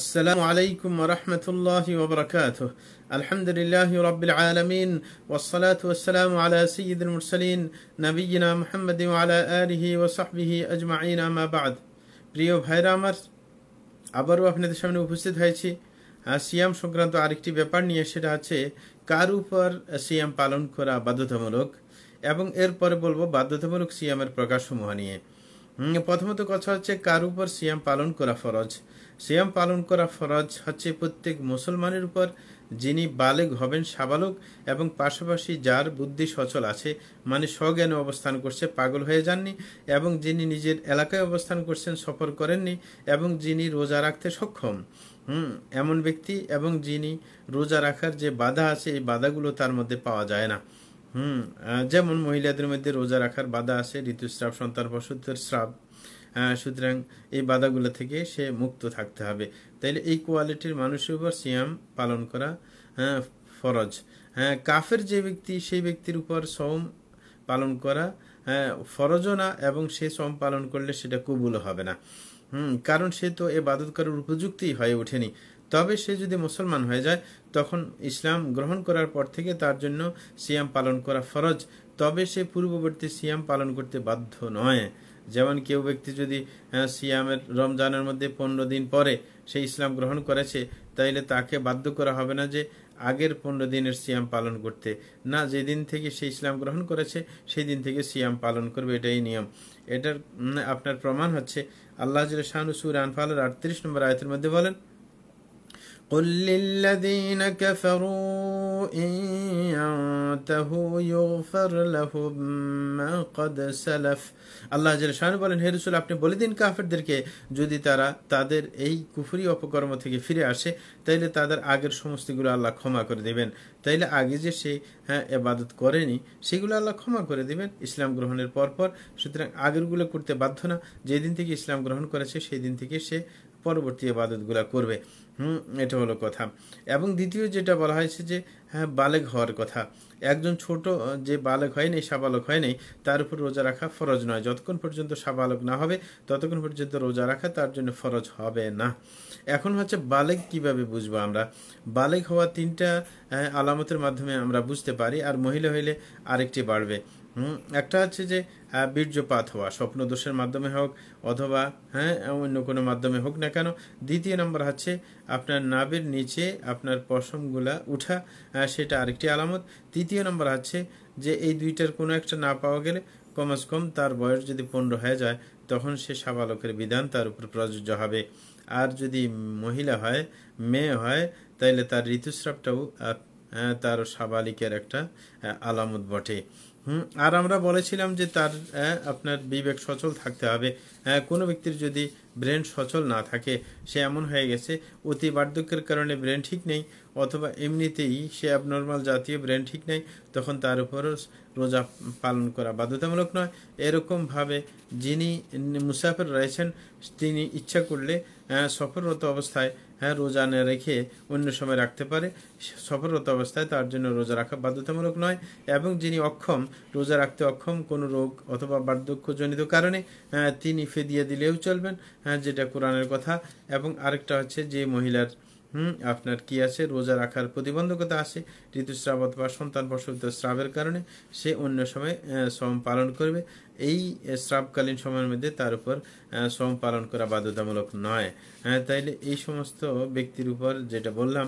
السلام عليكم ورحمة الله وبركاته الحمد لله رب العالمين والصلاة والسلام على سيد المرسلين نبينا محمد وعلى آله وصحبه أجمعين ما بعد প্রিয় ভাইরা আমার আবারও আপনাদের সামনে উপস্থিত হয়েছি সিয়াম সংক্রান্ত আরেকটি ব্যাপার নিয়ে সেটা আছে কার উপর সিয়াম পালন করা বাধ্যতামূলক এবং এরপরে বলবো বাধ্যতামূলক সিয়ামের প্রকারসমূহ নিয়ে প্রথমত কথা হচ্ছে কার উপর সিয়াম পালন করা ফরজ সিয়াম পালন করা ফরজ হচ্ছে প্রত্যেক মুসলমানের উপর যিনি বালেগ হবেন সাবালক এবং পাশাপাশি যার বুদ্ধি সচল আছে মানে স্বজ্ঞানে অবস্থান করছে পাগল হয়ে যাননি এবং যিনি নিজের এলাকায় অবস্থান করছেন সফর করেননি এবং যিনি রোজা রাখতে সক্ষম এমন ব্যক্তি এবং যিনি রোজা রাখার যে বাধা আছে এই বাধাগুলো তার মধ্যে পাওয়া যায় না যেমন মহিলাদের মধ্যে রোজা রাখার বাধা আছে ঋতুস্রাব সন্তান প্রসূতির স্রাব সুতরাং এই বাধাগুলো থেকে সে মুক্ত থাকতে হবে তাইলে এই কোয়ালিটির মানুষের উপর সিয়াম পালন করা ফরজ কাফের যে ব্যক্তি সেই ব্যক্তির উপর সওম পালন করা ফরজও না এবং সে সওম পালন করলে সেটা কবুলও হবে না কারণ সে তো এ ইবাদত করার উপযুক্তই হয়ে ওঠেনি তবে সে যদি মুসলমান হয়ে যায় তখন ইসলাম গ্রহণ করার পর থেকে তার জন্য সিয়াম পালন করা ফরজ তবে সে পূর্ববর্তী সিয়াম পালন করতে বাধ্য নয় যেমন কেউ ব্যক্তি যদি সিয়ামের রমজানের মধ্যে 15 দিন পরে সে ইসলাম গ্রহণ করেছে তাইলে তাকে বাধ্য করা হবে না যে আগের 15 দিনের সিয়াম পালন করতে না যেদিন থেকে সে ইসলাম গ্রহণ করেছে সেই দিন থেকে সিয়াম পালন করবে এটাই নিয়ম এটার আপনার প্রমাণ হচ্ছে আল্লাহ জেলে শাহানু সুর আনফালের 38 নম্বর আয়াতের মধ্যে বলেন قل للذين كفروا إن ينتهوا يغفر لهم ما قد سلف আল্লাহ জেলা শাহানু বলেন হে রাসূল আপনি বলে দিন কাফেরদেরকে যদি তারা তাদের এই কুফরি অপকর্ম থেকে ফিরে আসে তাইলে তাদের আগের সমস্তগুলো আল্লাহ ক্ষমা করে দেবেন তাইলে আগে যে সে ইবাদত করেনি সেগুলো আল্লাহ ক্ষমা করে দেবেন ইসলাম গ্রহণের পরপর সুতরাং আগেরগুলো করতে বাধ্য না যেদিন থেকে ইসলাম গ্রহণ করেছে সেই দিন থেকে সে পরবর্তী ইবাদতগুলো করবে এটা হলো কথা এবং দ্বিতীয় যেটা বলা হয়েছে যে বালেগ হওয়ার কথা একজন ছোট যে বালেগ হয়নি সাবালক হয়নি তার উপর রোজা রাখা ফরজ নয় যতক্ষণ পর্যন্ত সাবালক না হবে ততক্ষণ পর্যন্ত রোজা রাখা তার জন্য ফরজ হবে না এখন হচ্ছে বালেগ কিভাবে বুঝবো আমরা বালেগ হওয়া 3টা আলামতের মাধ্যমে আমরা বুঝতে পারি আর মহিলা হইলে আরেকটি বাড়বে একটা হচ্ছে যে বীর্যপাত হওয়া স্বপ্নদোষের মাধ্যমে হোক অথবা অন্য কোনো মাধ্যমে হোক না কেন দ্বিতীয় নম্বর হচ্ছে আপনার নাভির নিচে আপনার পশমগুলা উঠা সেটা আরেকটি আলামত তৃতীয় নম্বর হচ্ছে যে এই দুইটার কোনো একটা না পাওয়া গেলে কমস কম তার বয়স যদি 15 হয়ে যায় তখন সে সাবালকের বিধান তার উপর প্রযোজ্য হবে আর যদি মহিলা হয় মেয়ে হয় তাহলে তার ঋতুস্রাবটাও তার সাবালিকের একটা আলামত বটে আর আমরা বলেছিলাম যে তার আপনার বিবেক সচল থাকতে হবে কোনো ব্যক্তির যদি ব্রেন সচল না থাকে সে এমন হয়ে গেছে অতি বার্ধক্যের কারণে ব্রেন ঠিক নেই অথবা এমনিতেই সে অ্যাবনর্মাল জাতীয় ব্রেন ঠিক নেই তখন তার উপরও রোজা পালন করা বাধ্যতামূলক নয় এরকমভাবে যিনি মুসাফির রয়েছেন তিনি ইচ্ছা করলে সফররত অবস্থায় রোজা না রেখে অন্য সময় রাখতে পারে সফররত অবস্থায় তার জন্য রোজা রাখা বাধ্যতামূলক নয় এবং যিনি অক্ষম রোজা রাখতে অক্ষম কোনো রোগ অথবা বার্ধক্যজনিত কারণে তিনি ফিদিয়া দিলেও চলবেন যেটা কোরআনের কথা এবং আরেকটা হচ্ছে যে মহিলার আপনার কি আছে রোজা রাখার প্রতিবন্ধকতা আছে ঋতুস্রাব অথবা সন্তান প্রসূত স্রাবের কারণে সে অন্য সময় সওম পালন করবে এই স্রাবকালীন সময়ের মধ্যে তার উপর সওম পালন করা বাধ্যতামূলক নয় তাইলে এই সমস্ত ব্যক্তির উপর যেটা বললাম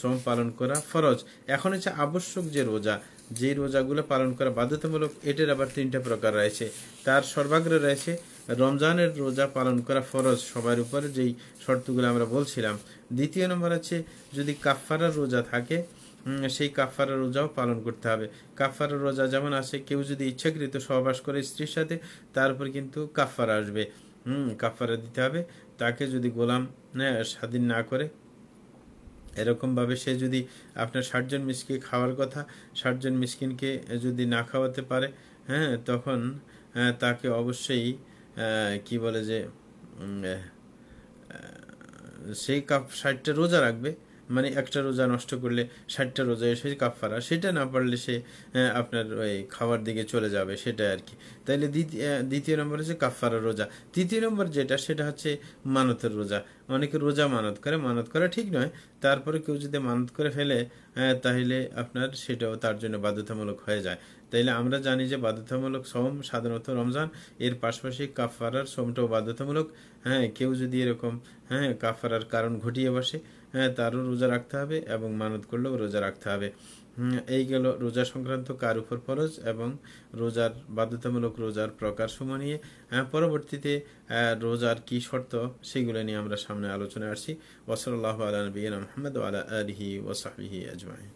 সওম পালন করা ফরজ এখন হচ্ছে আবশ্যক যে রোজা যে রোজাগুলো পালন করা বাধ্যতামূলক এটার আবার 3টা প্রকার রয়েছে তার সর্বাগ্রে রয়েছে রমজানের রোজা পালন করা ফরজ সবার উপর যেই শর্তগুলো আমরা বলছিলাম দ্বিতীয় নম্বর আছে যদি কাফফারার রোজা থাকে সেই কাফফারার রোজাও পালন করতে হবে কাফফারার রোজা যেমন আছে কেউ যদি ইচ্ছাকৃত সহবাস করে স্ত্রীর সাথে তার উপর কিন্তু কাফফারা আসবে কাফফারা দিতে হবে তাকে যদি গোলাম স্বাধীন না করে এরকমভাবে সে যদি আপনার 60 জন মিসকিনকে খাওয়ার কথা 60 জন মিসকিনকে যদি না খাওয়াতে পারে তখন তাকে অবশ্যই কি বলে যে সেই 60টা রোজা রাখবে মানে একটা রোজা নষ্ট করলে 60টা রোজা এসে কাফারা সেটা না পারলে সে আপনার ওই খাবার দিকে চলে যাবে সেটা আর কি তাইলে দ্বিতীয় নম্বর হচ্ছে কাফারা রোজা তৃতীয় নম্বর যেটা সেটা হচ্ছে মানতের রোজা অনেকে রোজা মানত করে ঠিক নয় তারপরে কেউ যদি মানত করে ফেলে তাহলে আপনার সেটাও তার জন্য বাধ্যতামূলক হয়ে যায় তাইলে আমরা জানি যে বাধ্যতামূলক সওম সাধারণত রমজান এর পাশাপাশি কাফারার সওমটাও বাধ্যতামূলক হ্যাঁ কেউ যদি এরকম হ্যাঁ কাফারার কারণ ঘটিয়ে বসে তারও রোজা রাখতে হবে এবং মানত করলেও রোজা রাখতে হবে এই গেল রোজা সংক্রান্ত কার উপর ফরজ এবং রোজার বাধ্যতামূলক রোজার প্রকার সমূহ নিয়ে পরবর্তীতে রোজার কি শর্ত সেগুলো নিয়ে আমরা সামনে আলোচনা আসছি ওয়া সাল্লাল্লাহু আলা নবিয়িনা মুহাম্মদ ওয়া আলা আলিহি ওয়া সাহবিহি আজমাইন